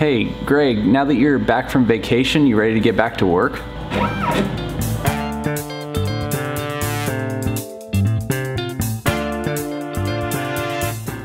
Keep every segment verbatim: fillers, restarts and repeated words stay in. Hey, Greg, now that you're back from vacation, you ready to get back to work?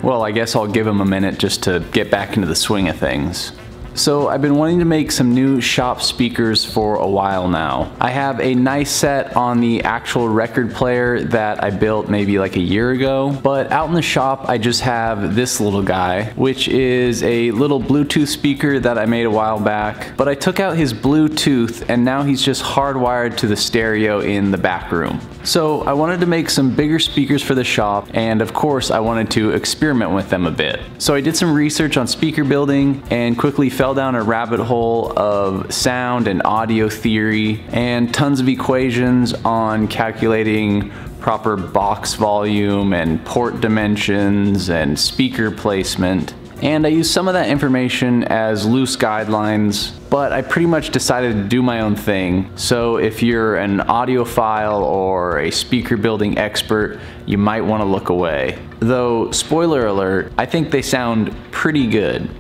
Well, I guess I'll give him a minute just to get back into the swing of things. So I've been wanting to make some new shop speakers for a while now. I have a nice set on the actual record player that I built maybe like a year ago, but out in the shop I just have this little guy, which is a little Bluetooth speaker that I made a while back. But I took out his Bluetooth and now he's just hardwired to the stereo in the back room. So I wanted to make some bigger speakers for the shop, and of course I wanted to experiment with them a bit. So I did some research on speaker building and quickly fell down a rabbit hole of sound and audio theory and tons of equations on calculating proper box volume and port dimensions and speaker placement. And I used some of that information as loose guidelines, but I pretty much decided to do my own thing. So if you're an audiophile or a speaker building expert, you might want to look away. Though, spoiler alert, I think they sound pretty good.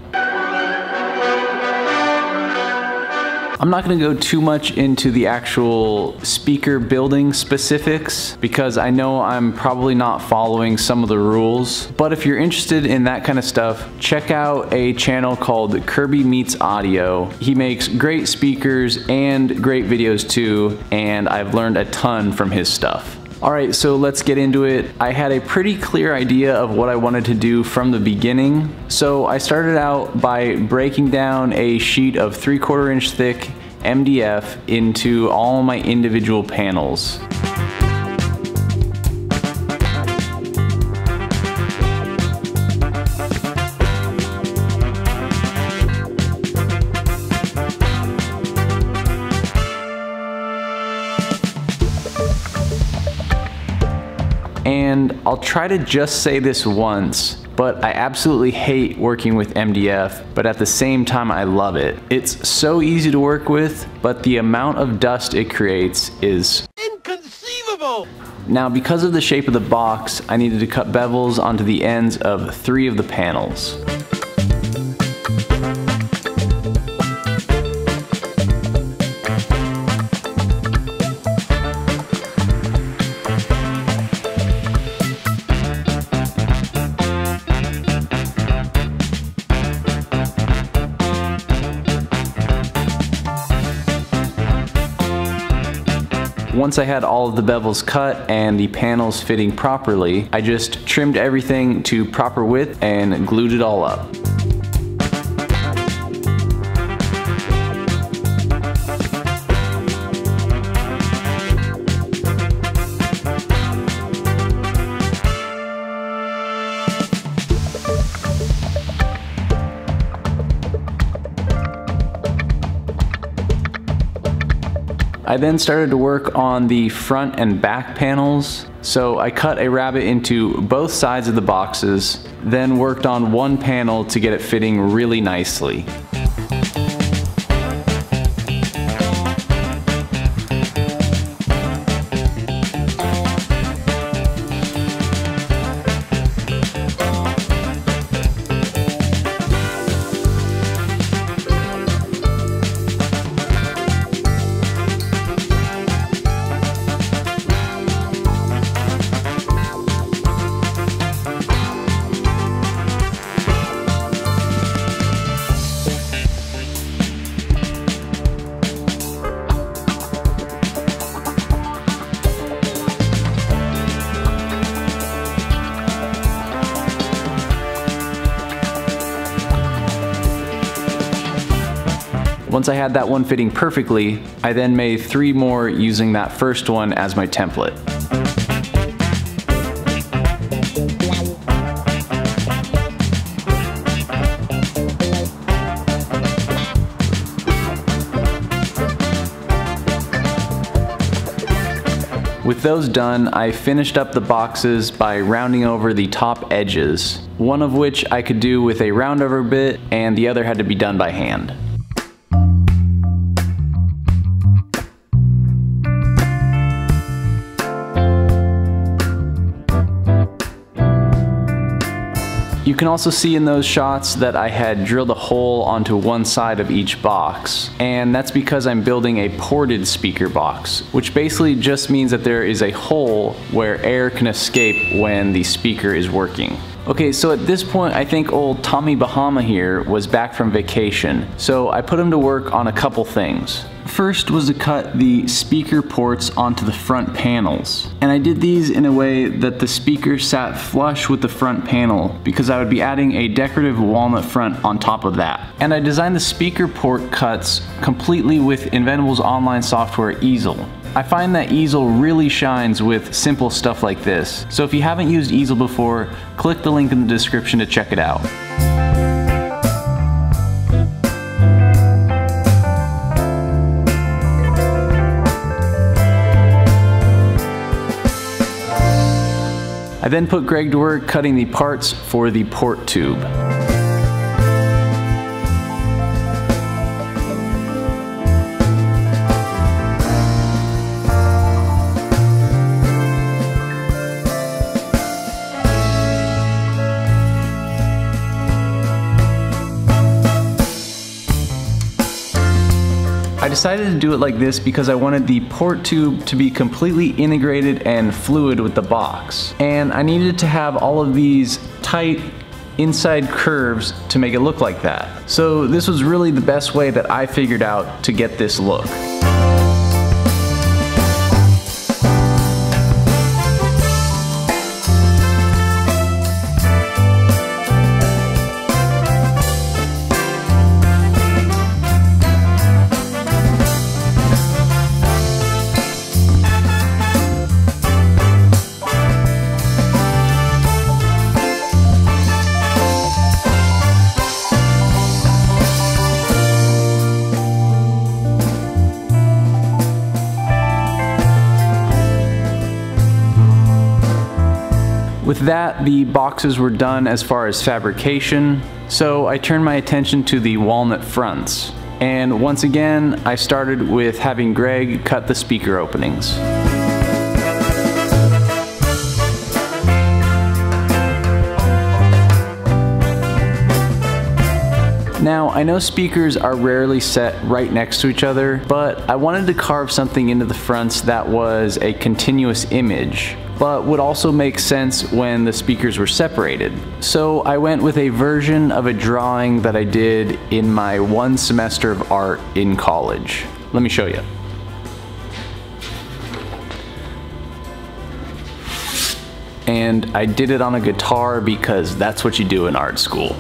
I'm not going to go too much into the actual speaker building specifics because I know I'm probably not following some of the rules, but if you're interested in that kind of stuff, check out a channel called Kirby Meets Audio. He makes great speakers and great videos too, and I've learned a ton from his stuff. Alright, so let's get into it. I had a pretty clear idea of what I wanted to do from the beginning. So I started out by breaking down a sheet of three-quarter inch thick M D F into all my individual panels. And I'll try to just say this once, but I absolutely hate working with M D F, but at the same time I love it. It's so easy to work with, but the amount of dust it creates is inconceivable! Now, because of the shape of the box, I needed to cut bevels onto the ends of three of the panels. Once I had all of the bevels cut and the panels fitting properly, I just trimmed everything to proper width and glued it all up. I then started to work on the front and back panels. So I cut a rabbit into both sides of the boxes, then worked on one panel to get it fitting really nicely. Once I had that one fitting perfectly, I then made three more using that first one as my template. With those done, I finished up the boxes by rounding over the top edges, one of which I could do with a roundover bit and the other had to be done by hand. You can also see in those shots that I had drilled a hole onto one side of each box, and that's because I'm building a ported speaker box, which basically just means that there is a hole where air can escape when the speaker is working. Okay, so at this point I think old Tommy Bahama here was back from vacation, so I put him to work on a couple things. First was to cut the speaker ports onto the front panels, and I did these in a way that the speaker sat flush with the front panel because I would be adding a decorative walnut front on top of that. And I designed the speaker port cuts completely with Inventables online software Easel. I find that Easel really shines with simple stuff like this, so if you haven't used Easel before, click the link in the description to check it out. I then put Greg to work cutting the parts for the port tube. I decided to do it like this because I wanted the port tube to be completely integrated and fluid with the box. And I needed to have all of these tight inside curves to make it look like that. So this was really the best way that I figured out to get this look. With that, the boxes were done as far as fabrication, so I turned my attention to the walnut fronts. And once again, I started with having Greg cut the speaker openings. Now, I know speakers are rarely set right next to each other, but I wanted to carve something into the fronts that was a continuous image, but would also make sense when the speakers were separated. So I went with a version of a drawing that I did in my one semester of art in college. Let me show you. And I did it on a guitar because that's what you do in art school.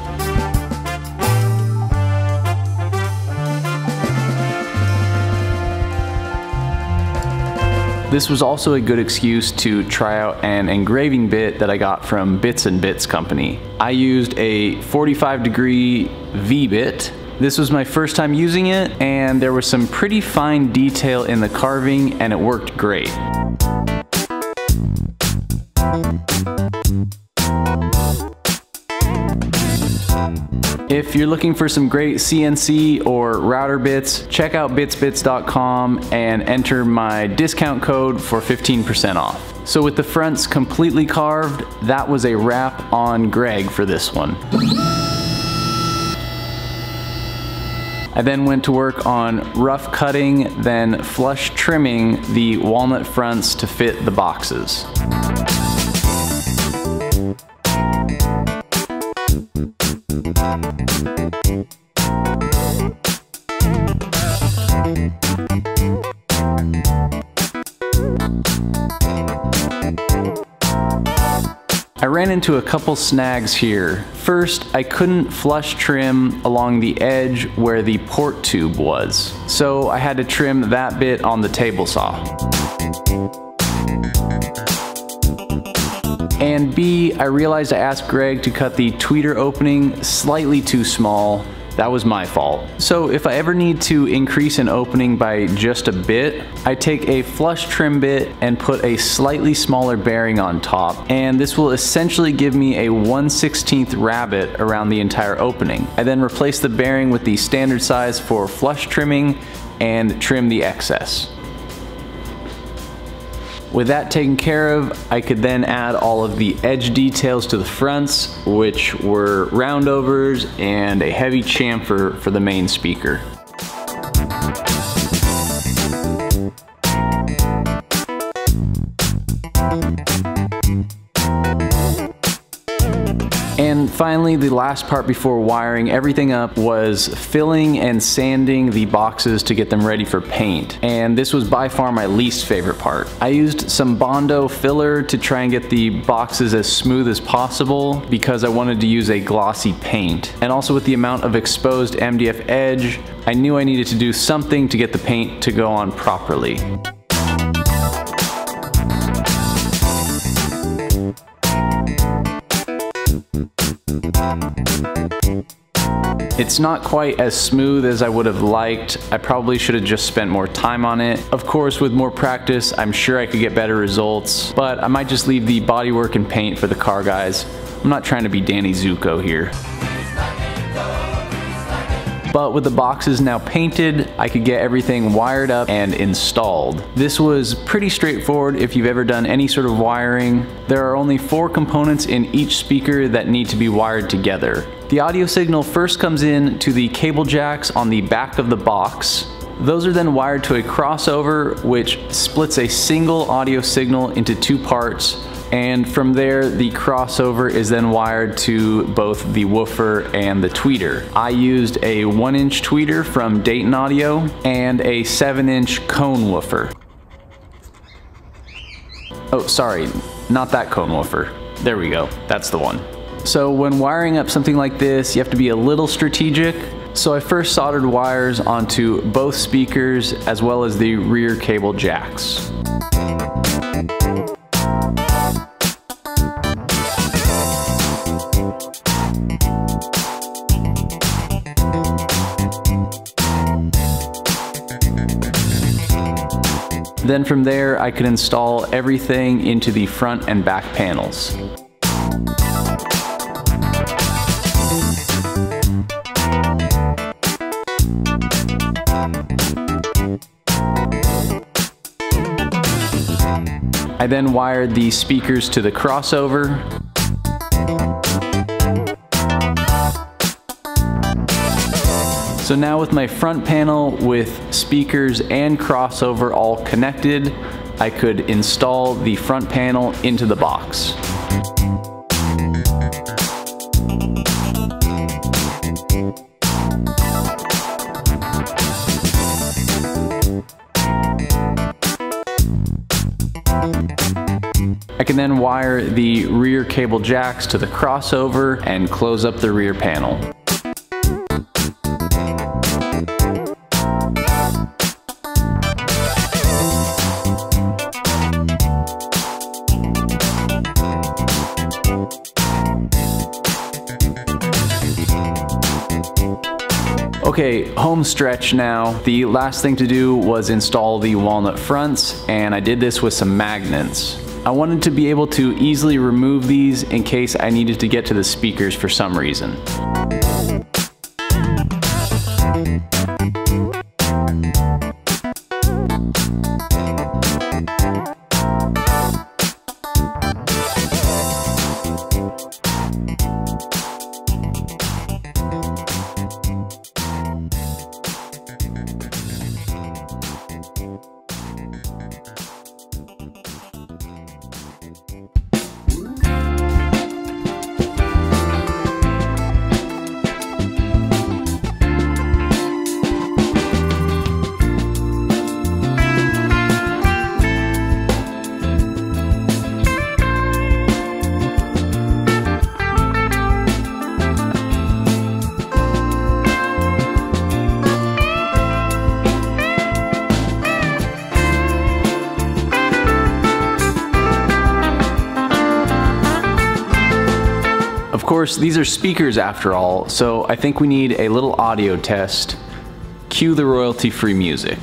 This was also a good excuse to try out an engraving bit that I got from Bits and Bits Company. I used a forty-five degree V-bit. This was my first time using it, and there was some pretty fine detail in the carving, and it worked great. If you're looking for some great C N C or router bits, check out bits bits dot com and enter my discount code for fifteen percent off. So with the fronts completely carved, that was a wrap on Greg for this one. I then went to work on rough cutting, then flush trimming the walnut fronts to fit the boxes. I ran into a couple snags here. First, I couldn't flush trim along the edge where the port tube was, so I had to trim that bit on the table saw. And B, I realized I asked Greg to cut the tweeter opening slightly too small. That was my fault. So if I ever need to increase an opening by just a bit, I take a flush trim bit and put a slightly smaller bearing on top, and this will essentially give me a one sixteenth rabbet around the entire opening. I then replace the bearing with the standard size for flush trimming and trim the excess. With that taken care of, I could then add all of the edge details to the fronts, which were roundovers and a heavy chamfer for the main speaker. And finally, the last part before wiring everything up was filling and sanding the boxes to get them ready for paint. And this was by far my least favorite part. I used some Bondo filler to try and get the boxes as smooth as possible because I wanted to use a glossy paint. And also with the amount of exposed M D F edge, I knew I needed to do something to get the paint to go on properly. It's not quite as smooth as I would have liked. I probably should have just spent more time on it. Of course, with more practice, I'm sure I could get better results, but I might just leave the bodywork and paint for the car guys. I'm not trying to be Danny Zuko here. But with the boxes now painted, I could get everything wired up and installed. This was pretty straightforward if you've ever done any sort of wiring. There are only four components in each speaker that need to be wired together. The audio signal first comes in to the cable jacks on the back of the box. Those are then wired to a crossover, which splits a single audio signal into two parts. And from there, the crossover is then wired to both the woofer and the tweeter. I used a one inch tweeter from Dayton Audio and a seven inch cone woofer. Oh, sorry, not that cone woofer. There we go, that's the one. So when wiring up something like this, you have to be a little strategic. So I first soldered wires onto both speakers as well as the rear cable jacks. Then from there, I could install everything into the front and back panels. I then wired the speakers to the crossover. So now with my front panel with speakers and crossover all connected, I could install the front panel into the box. I can then wire the rear cable jacks to the crossover and close up the rear panel. Okay, home stretch now. The last thing to do was install the walnut fronts, and I did this with some magnets. I wanted to be able to easily remove these in case I needed to get to the speakers for some reason. Of course, these are speakers after all, so I think we need a little audio test. Cue the royalty-free music.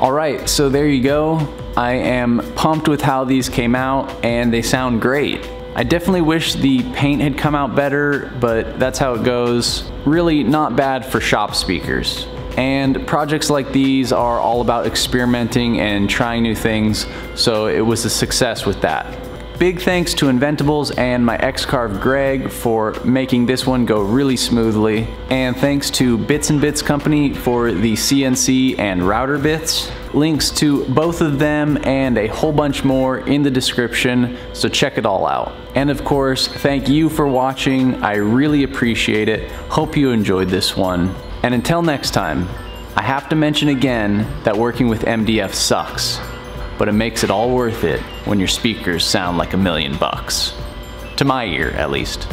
All right, so there you go. I am pumped with how these came out and they sound great. I definitely wish the paint had come out better, but that's how it goes. Really not bad for shop speakers. And projects like these are all about experimenting and trying new things, so it was a success with that. Big thanks to Inventables and my X-Carve Greg for making this one go really smoothly. And thanks to Bits and Bits Company for the C N C and router bits. Links to both of them and a whole bunch more in the description, so check it all out. And of course, thank you for watching. I really appreciate it. Hope you enjoyed this one. And until next time, I have to mention again that working with M D F sucks, but it makes it all worth it when your speakers sound like a million bucks. To my ear, at least.